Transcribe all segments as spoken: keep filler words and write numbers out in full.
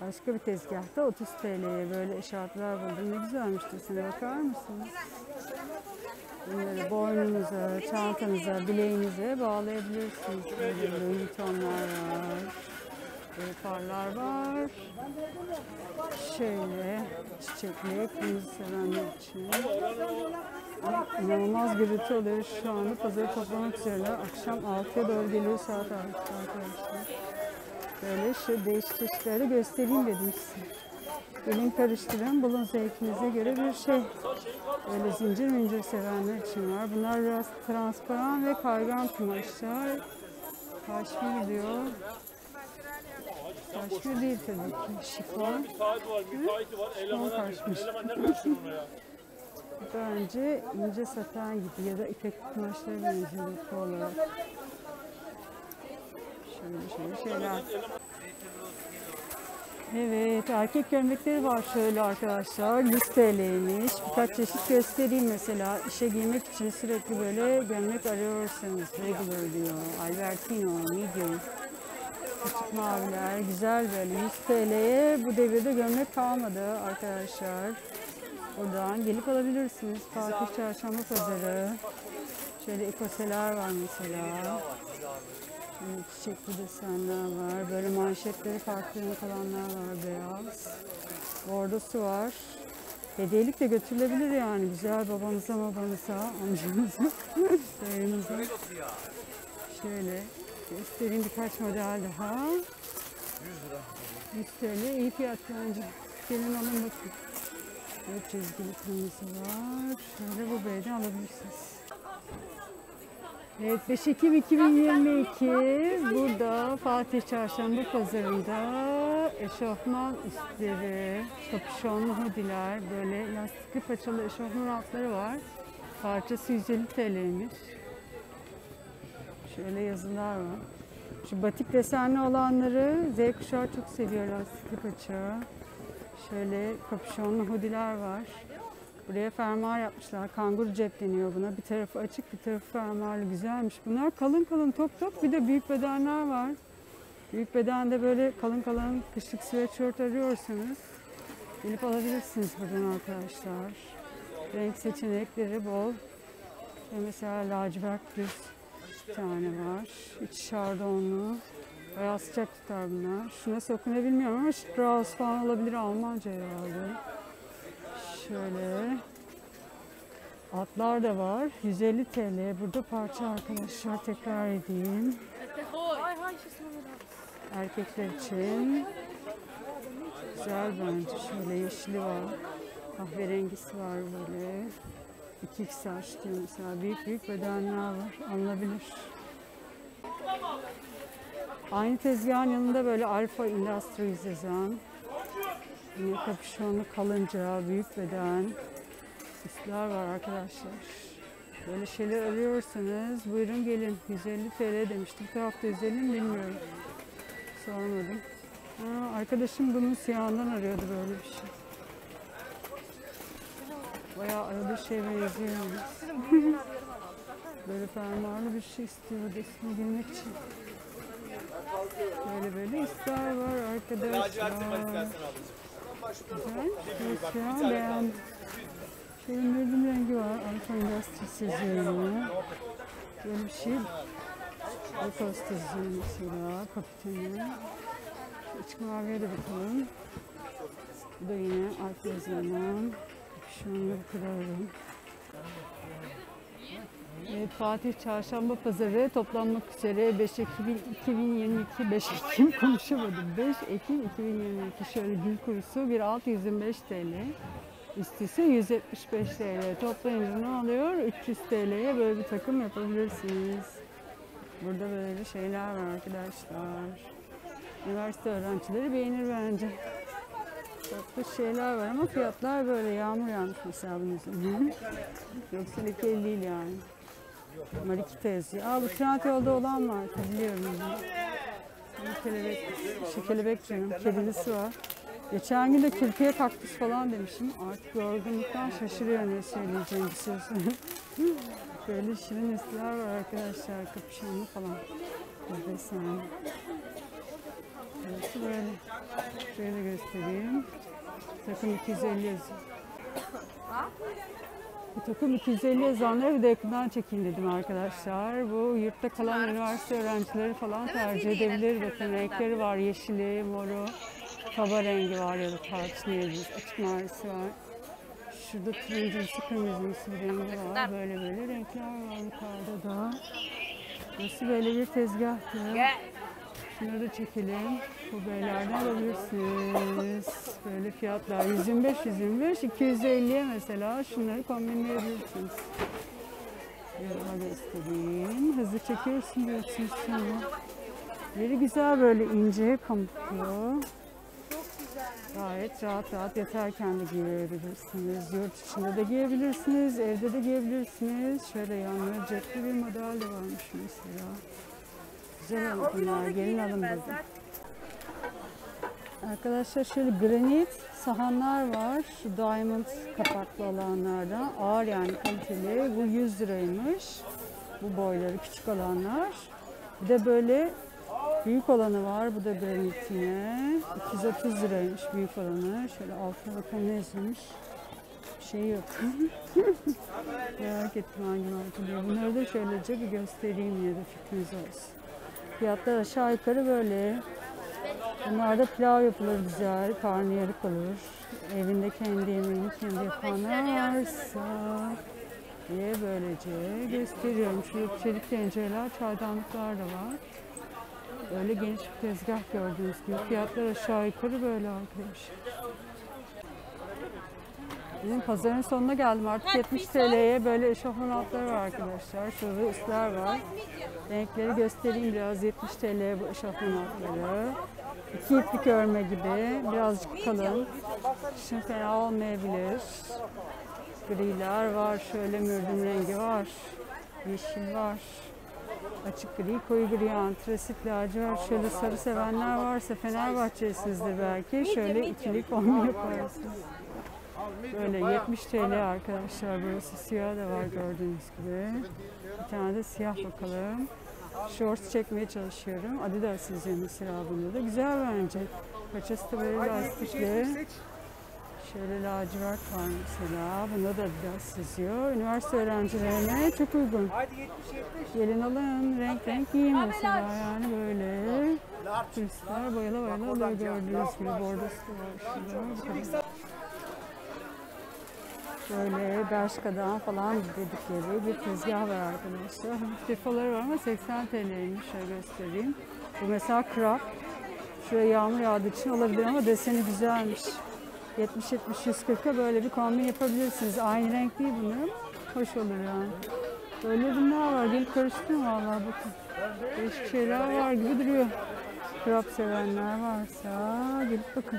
Başka bir tezgahta otuz TL'ye böyle eşarplar buldum. Ne güzelmiş desene, bakar mısınız? Bunları boynunuza, çantanıza, bileğinize bağlayabilirsiniz. Böyle butonlar var. Böyle farlar var. Şöyle çiçekli, kırmızı sevenler için. Ay, inanılmaz gürültü oluyor şu anda. Pazarı toplamak üzere. Akşam altıya doğru geliyor saat arkadaşlar. Böyle şu değişik çeşitleri göstereyim dedim size. Gelin karıştırın, bulun zevkinize göre bir şey. Böyle zincir mincir sevenler için var. Bunlar biraz transparan ve kaygan kumaşlar. Kaşmir diyor. Kaşmir değil tabii ki. Şifon. Şifon kaşmir. Daha önce ince saten gibi ya da ipek kumaşları benziyor olarak. Şöyle şeyler. Evet, erkek gömlekleri var şöyle arkadaşlar. yüz TL'ymiş. Birkaç çeşit göstereyim mesela. İşe giymek için sürekli böyle gömlek arıyorsanız. Regular diyor. Albertino, Miguel. Küçük maviler. Güzel böyle. yüz TL'ye bu devirde gömlek kalmadı arkadaşlar. Oradan gelip alabilirsiniz. Fatih Çarşamba Pazarı. Şöyle ekoseler var mesela. Çiçekli desenler var, böyle manşetleri farklı renk olanlar var, beyaz. Bordosu var. Hediyelik de götürülebilir yani, güzel babanıza, babanıza, amcanıza, dayınıza. Şöyle göstereyim birkaç model daha. yüz lira. yüz TL iyi fiyat bence. Gelin alın bakın. Böyle çizgili kırmızı var. Şöyle bu beyden alabilirsiniz. Evet, beş Ekim iki bin yirmi iki burada Fatih Çarşamba Pazarı'nda eşofman üstleri, kapüşonlu hoodiler, böyle lastikli paçalı eşofman altları var. Parçası yüz elli TL'ymiş. Şöyle yazılar var. Şu batik desenli olanları Z kuşağı çok seviyor, lastikli paça. Şöyle kapüşonlu hoodiler var. Buraya fermuar yapmışlar. Kanguru cep deniyor buna. Bir tarafı açık, bir tarafı fermuarlı. Güzelmiş. Bunlar kalın kalın top top. Bir de büyük bedenler var. Büyük bedende böyle kalın kalın kışlık sweatshirt arıyorsanız gelip alabilirsiniz buradan arkadaşlar. Renk seçenekleri bol. Ve mesela lacivert bir tane var. İçi şardonlu. Bayağı sıcak tutar bunlar. Şuna sokuna bilmiyorum ama Strauss falan olabilir. Almanca herhalde. Şöyle atlar da var. yüz elli TL. Burada parça arkadaşlar, tekrar edeyim. Erkekler için güzel bence. Şöyle yeşili var. Kahverengisi var böyle. iki saç diyor mesela. Büyük büyük bedenler var. Alınabilir. Aynı tezgahın yanında böyle Alfa Industries yazan. Yine kapüşonlu kalınca, büyük beden üstler var arkadaşlar. Böyle şeyler arıyorsanız buyurun gelin. yüz elli TL demiştim. Bu tarafta yüz elli mi bilmiyorum. Sormadım. Aa, arkadaşım bunun siyahından arıyordu böyle bir şey. Bayağı aradığı şey benziyormuş. Böyle fermuarlı bir şey istiyordu ismi girmek için. Böyle böyle üstler var arkadaşlar. Güzel, evet, beğendim. Şöyle mürdüm rengi var, Alfa Industries yazıyorum. Böyle bir şey, Alkost yazıyorum mesela, kapitonu. İç maviye de bakalım. Bu da yine Alfa yazıyorum. Şu anda kırarım. Evet, Fatih Çarşamba Pazarı toplanmak üzere beş Ekim iki bin yirmi iki, beş Ekim konuşamadım, beş Ekim iki bin yirmi iki. Şöyle gül kurusu bir altı yüz yirmi beş TL, üstüse yüz yetmiş beş TL. Toplayınca ne oluyor? üç yüz TL'ye böyle bir takım yapabilirsiniz. Burada böyle şeyler var arkadaşlar. Üniversite öğrencileri beğenir bence. Tatlı şeyler var ama fiyatlar böyle yağmur yağmış mesela bunun üzerine. Yoksa lekeli değil yani. Marikita yazıyor. Aa, bu Trendyol'da olan var. Biliyorum bunu. Kelebek, şu kelebek canım. Kedilisi var. Geçen gün de kürkiye kaktüs falan demişim. Artık yorgunluktan şaşırıyor ne söyleyeceğim bir şey. Böyle şirin üstler var arkadaşlar. Kapüşonlu falan. Burası böyle. Şöyle göstereyim. Takım iki yüz elli. Bu takım iki yüz elli yazanları bir de yakından çekin dedim arkadaşlar. Bu yurtta kalan üniversite öğrencileri falan tercih edebilir. Bakın renkleri var. Yeşili, moru, kaba rengi var ya da tarçınlayabiliriz. Açık mavisi var. Şurada turuncusu, kırmızısı bir rengi var. Böyle böyle renkler var yukarıda da. Nasıl böyle bir tezgah ya. Şunları da çekelim. Bu beylerden alabilirsiniz. Böyle fiyatlar yüz yirmi beş, yüz yirmi beş, iki yüz elliye mesela şunları kombinleyebilirsiniz. Yoruma göstereyim. Hızlı çekiyorsun diyorsunuz şimdi. Böyle güzel böyle ince pamuklu. Gayet rahat rahat yatarken de giyebilirsiniz. Yurt içinde de giyebilirsiniz. Evde de giyebilirsiniz. Şöyle yanlara cepli bir madalya varmış mesela. Güzel alın bunlar. Gelin alın dedim. Arkadaşlar şöyle granit sahanlar var. Şu diamond kapaklı olanlardan. Ağır yani kaliteli. Bu yüz liraymış. Bu boyları küçük olanlar. Bir de böyle büyük olanı var. Bu da granit yine. iki yüz otuz liraymış büyük olanı. Şöyle altına bakalım ne yazılmış. Bir şey yok. Merak ettim hangi marka diye. Bunları da şöylece bir göstereyim ya da fikriniz olsun. Fiyatlar aşağı yukarı böyle. Bunlarda pilav yapılır güzel, karnıyarık olur. Evinde kendi yemeğini kendi yapanlar varsa diye böylece gösteriyorum. Şu çelik tencereler, çaydanlıklar da var. Öyle geniş bir tezgah gördüğünüz gibi. Fiyatlar aşağı yukarı böyle arkadaşlar. Bizim pazarın sonuna geldim artık. Yetmiş TL'ye böyle eşofman altları var arkadaşlar. Şurada üstler var. Renkleri göstereyim biraz. Yetmiş TL'ye bu eşofman altları. İki iplik örme gibi. Birazcık kalın. Şimdi fena olmayabilir. Griler var. Şöyle mürdüm rengi var. Yeşil var. Açık gri, koyu gri, antresit, lacivert. Şöyle sarı sevenler varsa Fenerbahçe'sinizdir belki. Şöyle ikili kombine koyarsınız. Böyle yetmiş TL arkadaşlar. Burası siyah da var gördüğünüz gibi. Bir tane de siyah bakalım. Shorts çekmeye çalışıyorum. Adidas üzerine silahında da güzel bence. Paçası da böyle lastikli. Şöyle lacivert var mesela. Bunda da Adidas yazıyor. Üniversite öğrencilerine çok uygun. Gelin alın. Renk renk giyin mesela. Yani böyle. Turistler bayıla bayıla alıyor gördüğünüz gibi. Bordosu var şurada. Böyle Bershka'dan falan dedikleri bir tezgah var arkadaşlar. Hafif defoları var ama seksen TL'ymiş. Şöyle göstereyim. Bu mesela krap. Şuraya yağmur yağdığı için olabilir ama deseni güzelmiş. yetmiş yetmiş yüz kırka böyle bir kombin yapabilirsiniz. Aynı renk değil bunların. Hoş olur yani. Böyle bunlar var. Gelip karıştırın vallahi bakın. Değişik şeyler var gibi duruyor. Krap sevenler varsa gelip bakın.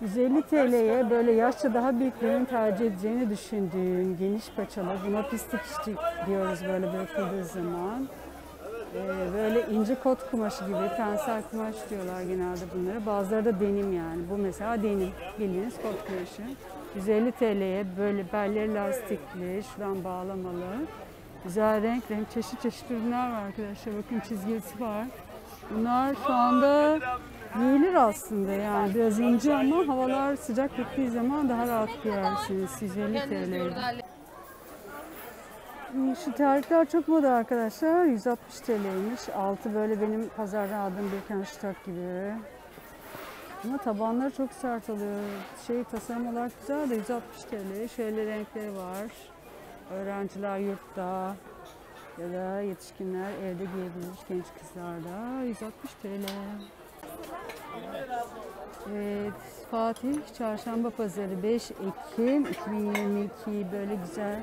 yüz elli TL'ye böyle yaşça daha büyüklerin tercih edeceğini düşündüğüm geniş paçalı, buna pislik işçi diyoruz böyle bırakıldığı zaman. Ee, böyle ince kot kumaşı gibi, tensel kumaş diyorlar genelde bunlara. Bazıları da denim yani. Bu mesela denim, bildiğiniz kot kumaşı. yüz elli TL'ye böyle belleri lastikli, şuradan bağlamalı. Güzel renk renk, çeşit çeşit ürünler var arkadaşlar. Bakın çizgisi var. Bunlar şu anda giyilir aslında yani biraz ince ama havalar sıcak gittiği zaman daha rahat giyersiniz. yüz elli TL'ye. Şu terlikler çok moda arkadaşlar. yüz altmış TL'ymiş. Altı böyle benim pazarda aldığım Birken Şutak gibi. Ama tabanları çok sert oluyor. Şey tasarım olarak güzel de yüz altmış TL. Şöyle renkleri var. Öğrenciler yurtta ya da yetişkinler evde giyebilir, genç kızlarda yüz altmış TL. Evet, Fatih Çarşamba Pazarı beş Ekim iki bin yirmi iki böyle güzel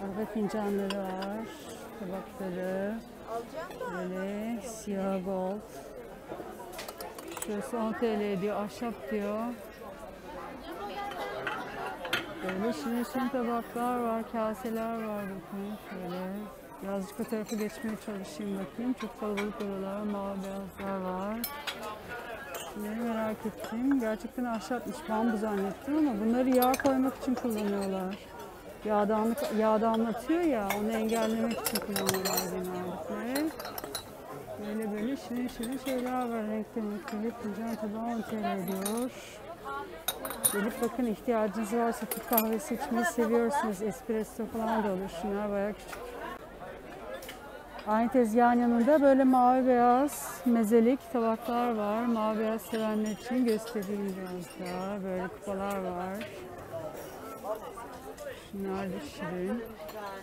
kahve fincanları var, tabakları böyle siyah gold. Şurası on TL diyor, ahşap diyor. Böyle şimdi şimdi tabaklar var, kaseler var bakın şöyle. Birazcık o tarafa geçmeye çalışayım bakayım. Çok kalabalık oralar, mavi beyazlar var. Bunları merak ettim. Gerçekten ahşapmış, bambu zannettim ama bunları yağ koymak için kullanıyorlar. Yağdanlık, yağ damlatıyor ya, onu engellemek için kullanıyorlar genellikle. Böyle böyle şöyle şöyle şöyle şeyler var. Renklerini kırıklayacağım. Tabi on TL diyor. Gelip bakın, ihtiyacınız varsa Türk kahvesi içmeyi seviyorsunuz. Espresso falan da olur. Şunlar bayağı küçük. Aynı tezgahın yanında böyle mavi beyaz mezelik tabaklar var. Mavi beyaz sevenler için göstereyim biraz daha. Böyle kupalar var. Şunlar da şirin.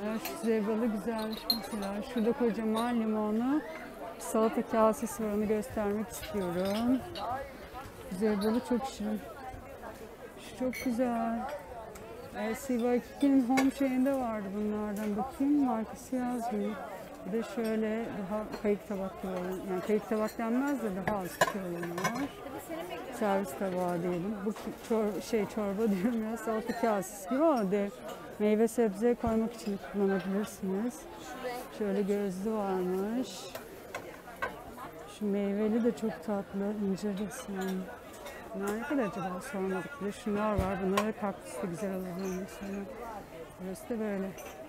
Evet, şu zebralı güzelmiş mesela. Şurada kocaman limonlu salata kasesi var. Onu göstermek istiyorum. Zebralı çok şirin. Şu çok güzel. Sivaki'nin home şeyinde vardı bunlardan. Bakayım markası yazmıyor. Bir de şöyle daha kayık tabaklı olan, yani kayık tabak denmez de daha az küçük olanlar. Servis tabağı diyelim. Bu çor şey çorba diyorum ya, salata kasesi gibi ama de meyve sebze koymak için kullanabilirsiniz. Şöyle gözlü varmış. Şu meyveli de çok tatlı, incir resim. Bunlar ne kadar acaba sormadık bile. Şunlar var, bunlara kaktüs de güzel alabilirim. Burası da böyle.